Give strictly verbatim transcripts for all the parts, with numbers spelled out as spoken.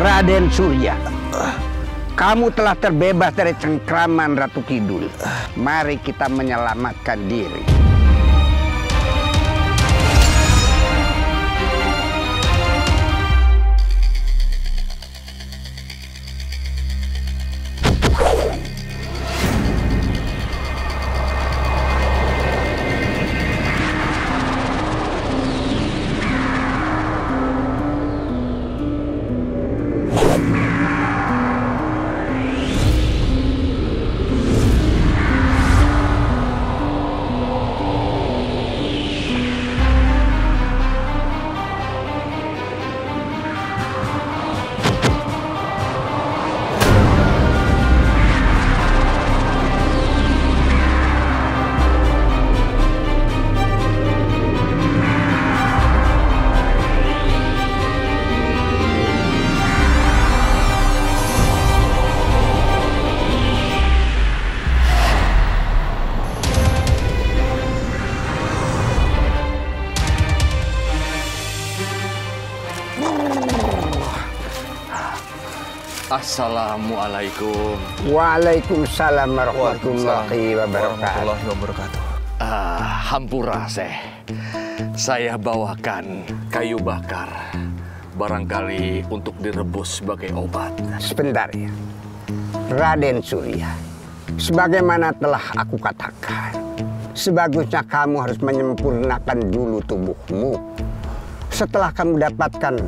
Raden Surya, kamu telah terbebas dari cengkraman Ratu Kidul. Mari kita menyelamatkan diri. Assalamualaikum. Waalaikumsalam warahmatullahi wabarakatuh. Ah, hampura, Syekh. Saya bawakan kayu bakar, barangkali untuk direbus sebagai obat. Sebentar ya, Raden Surya. Sebagaimana telah aku katakan, sebagusnya kamu harus menyempurnakan dulu tubuhmu. Setelah kamu dapatkan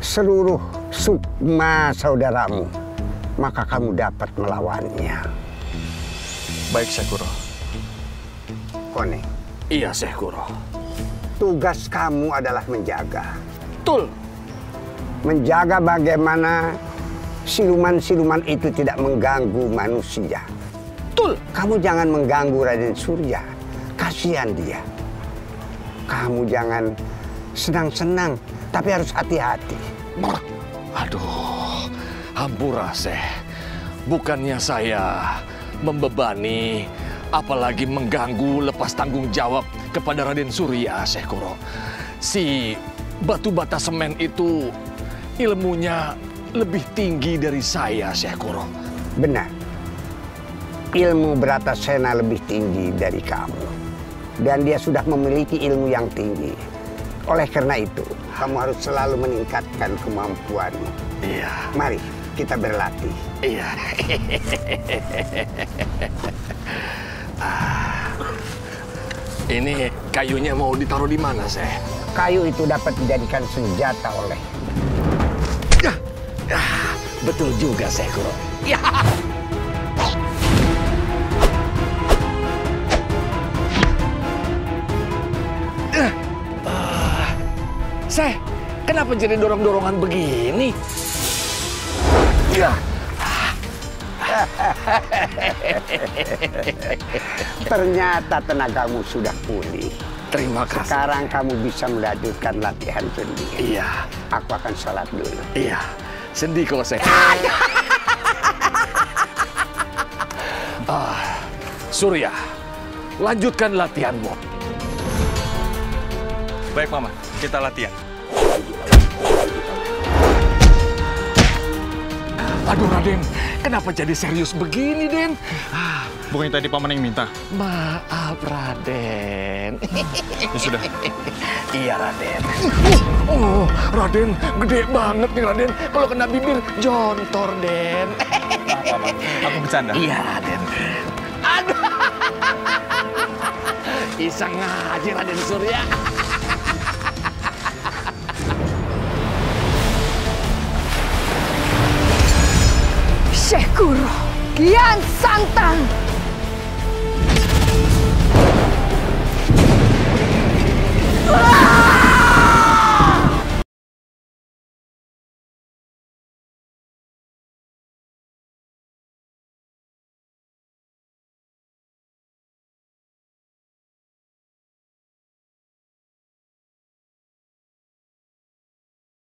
seluruh sukma saudaramu, maka kamu dapat melawannya. Baik, Syekh Kuro. Kone. Iya, Syekh Kuro. Tugas kamu adalah menjaga. Betul. Menjaga bagaimana siluman-siluman itu tidak mengganggu manusia. Betul. Kamu jangan mengganggu Raden Surya. Kasihan dia. Kamu jangan senang-senang, tapi harus hati-hati. Aduh, hampura, Syekh. Bukannya saya membebani, apalagi mengganggu lepas tanggung jawab kepada Raden Surya, Syekh Kuro. Si batu bata semen itu ilmunya lebih tinggi dari saya, Syekh Kuro. Benar. Ilmu Bratasena lebih tinggi dari kamu. Dan dia sudah memiliki ilmu yang tinggi. Oleh karena itu, kamu harus selalu meningkatkan kemampuanmu. Iya. Mari kita berlatih. Iya. Ini kayunya mau ditaruh di mana, Syekh? Kayu itu dapat dijadikan senjata oleh. Ya. Ah, betul juga, Syekh Kuro. Ya. Syekh, kenapa jadi dorong-dorongan begini? Ya. Ternyata tenagamu sudah pulih. Terima kasih. Sekarang kamu bisa melanjutkan latihan sendi. Iya. Aku akan sholat dulu. Iya. Sendi kalau saya. Ah, Surya, lanjutkan latihanmu. Baik, Mama. Kita latihan. Aduh, Raden, kenapa jadi serius begini, Den? Bukannya tadi Paman yang minta? Maaf, Raden. Ya sudah. Iya, Raden. Oh, Raden, gede banget nih, Raden. Kalau kena bibir, jontor, Den. Maaf, Paman. Aku bercanda. Iya, Raden. Aduh. Iseng aja, Raden Surya. Syekh Kuro, Kian Santang. Wah!